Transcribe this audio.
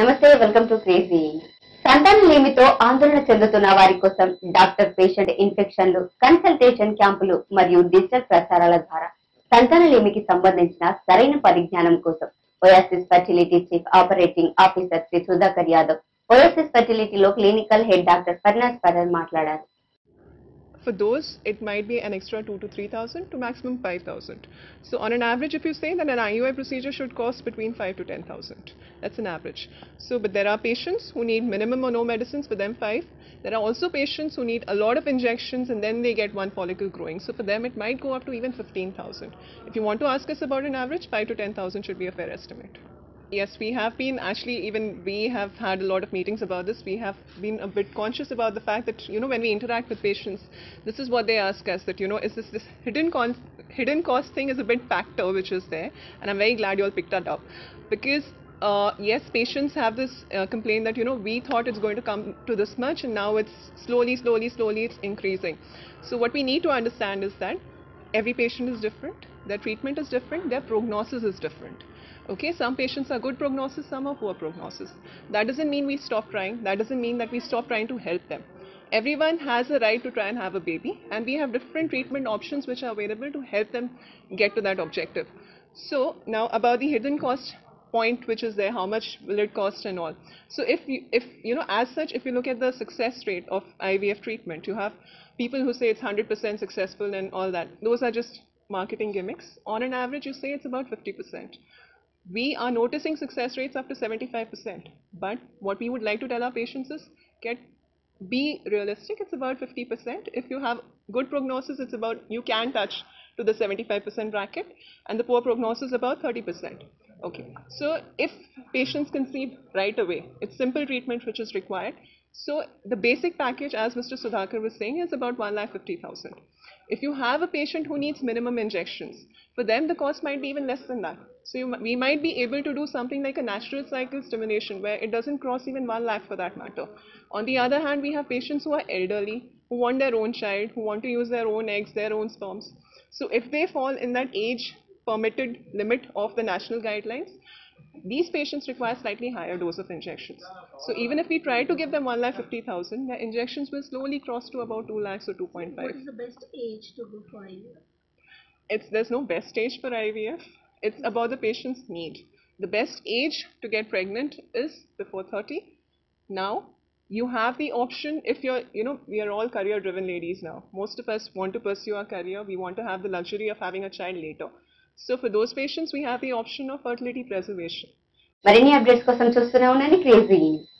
నమస్తే, welcome to crazy. సంతానలేమితో ఆందోళన చెందుతున్న వారి కోసం డాక్టర్ పేషెంట్ ఇన్ఫెక్షన్లు, కన్సల్టేషన్ క్యాంపులు మరియు డిజిటల్ ప్రసారాల ద్వారా సంతానలేమికి సంబంధించిన సరైన పరిజ్ఞానం కోసం Oasis fertility chief operating officer Shri Sudhakar Yadav, Oasis ఫెర్టిలిటీలో clinical head doctor Parinat Patel మాట్లాడారు. For those, it might be an extra 2,000 to 3,000 to maximum 5,000. So on an average, if you say that an IUI procedure should cost between 5,000 to 10,000, that's an average. So, but there are patients who need minimum or no medicines, for them 5. There are also patients who need a lot of injections and then they get one follicle growing. So for them, it might go up to even 15,000. If you want to ask us about an average, 5,000 to 10,000 should be a fair estimate. Yes, we have been we have had a lot of meetings about this. We have been a bit conscious about the fact that, you know, when we interact with patients, this is what they ask us, that, you know, is this hidden cost thing is a big factor which is there, and I'm very glad you all picked that up, because yes, patients have this complaint that, you know, we thought it's going to come to this much and now it's slowly it's increasing. So what we need to understand is that every patient is different, their treatment is different, their prognosis is different. Okay, some patients are good prognosis, some are poor prognosis. That doesn't mean we stop trying, that doesn't mean that we stop trying to help them. Everyone has a right to try and have a baby, and we have different treatment options which are available to help them get to that objective. So now about the hidden cost point which is there, how much will it cost and all. So if you know, as such, if you look at the success rate of IVF treatment, you have people who say it's 100% successful and all that. Those are just marketing gimmicks. On an average, you say it's about 50%. We are noticing success rates up to 75%, but what we would like to tell our patients is be realistic. It's about 50%. If you have good prognosis, it's about, you can touch to the 75% bracket, and the poor prognosis about 30%. Okay, so if patients conceive right away, it's simple treatment which is required. So the basic package, as Mr. Sudhakar was saying, is about 150,000. If you have a patient who needs minimum injections, for them the cost might be even less than that. So we might be able to do something like a natural cycle stimulation where it doesn't cross even 1 lakh for that matter. On the other hand, we have patients who are elderly, who want their own child, who want to use their own eggs, their own sperms. So if they fall in that age permitted limit of the national guidelines, these patients require slightly higher dose of injections. So even if we try to give them 150,000, their injections will slowly cross to about 2 lakhs or 2.5. What is the best age to go for IVF? There's no best age for IVF. It's about the patient's need. The best age to get pregnant is before 30. Now, you have the option if you're, you know, we are all career driven ladies now. Most of us want to pursue our career. We want to have the luxury of having a child later. So for those patients, we have the option of fertility preservation. Marini updates kosam chustune unnadi crazy.